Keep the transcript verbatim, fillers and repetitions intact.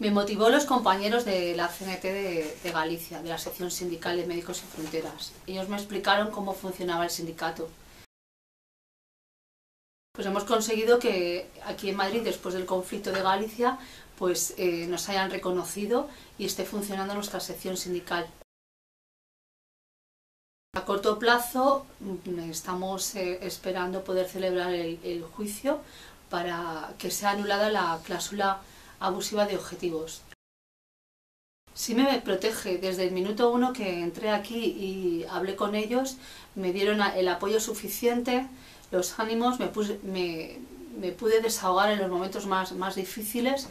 Me motivó los compañeros de la C N T de, de Galicia, de la sección sindical de Médicos Sin Fronteras. Ellos me explicaron cómo funcionaba el sindicato. Pues hemos conseguido que aquí en Madrid, después del conflicto de Galicia, pues eh, nos hayan reconocido y esté funcionando nuestra sección sindical. A corto plazo estamos eh, esperando poder celebrar el, el juicio para que sea anulada la cláusula abusiva de objetivos. Sí me protege. Desde el minuto uno que entré aquí y hablé con ellos, me dieron el apoyo suficiente, los ánimos, me, puse, me, me pude desahogar en los momentos más, más difíciles.